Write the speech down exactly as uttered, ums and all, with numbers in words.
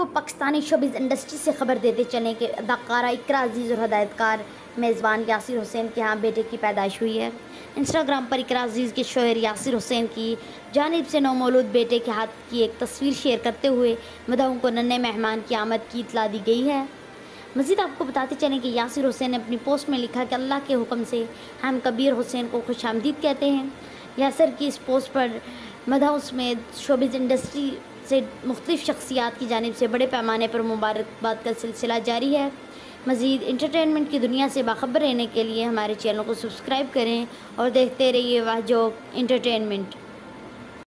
आपको Pakistani showbiz industry से ख़बर देते चलें कि अदाकारा इकरा अजीज़ और हदायतकार मेज़बान यासिर हुसैन के यहाँ बेटे की पैदाइश हुई है। इंस्टाग्राम पर इकरा अजीज़ के शोहर यासिर हुसैन की जानिब से नौमौलूद बेटे के हाथ की एक तस्वीर शेयर करते हुए मदाहों को नन्हे मेहमान की आमद की इतला दी गई है। मज़ीद आपको बताते चलें कि यासिर हुसैन ने अपनी पोस्ट में लिखा कि अल्लाह के हुक्म से हम कबीर हुसैन को खुश आमदीद कहते हैं। यासिर की इस पोस्ट पर मदाहों में शोबिज़ इंडस्ट्री से मुख्तलिफ शख्सियात की जानिब से बड़े पैमाने पर मुबारकबाद का सिलसिला जारी है। मज़ीद इंटरटेनमेंट की दुनिया से बाखबर रहने के लिए हमारे चैनल को सब्सक्राइब करें और देखते रहिए वाह जो इंटरटेनमेंट।